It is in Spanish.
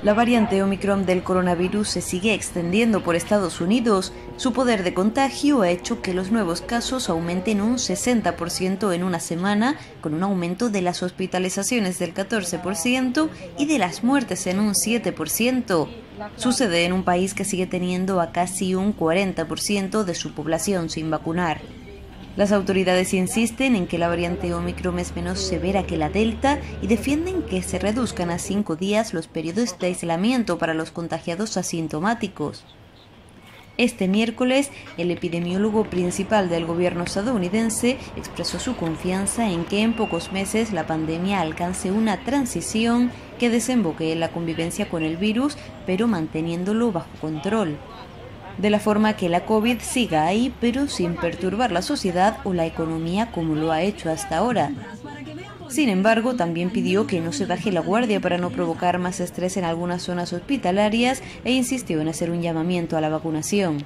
La variante Omicron del coronavirus se sigue extendiendo por Estados Unidos. Su poder de contagio ha hecho que los nuevos casos aumenten un 60% en una semana, con un aumento de las hospitalizaciones del 14% y de las muertes en un 7%. Sucede en un país que sigue teniendo a casi un 40% de su población sin vacunar. Las autoridades insisten en que la variante Omicron es menos severa que la Delta y defienden que se reduzcan a 5 días los periodos de aislamiento para los contagiados asintomáticos. Este miércoles, el epidemiólogo principal del gobierno estadounidense expresó su confianza en que en pocos meses la pandemia alcance una transición que desemboque en la convivencia con el virus, pero manteniéndolo bajo control, de la forma que la COVID siga ahí, pero sin perturbar la sociedad o la economía como lo ha hecho hasta ahora. Sin embargo, también pidió que no se baje la guardia para no provocar más estrés en algunas zonas hospitalarias e insistió en hacer un llamamiento a la vacunación.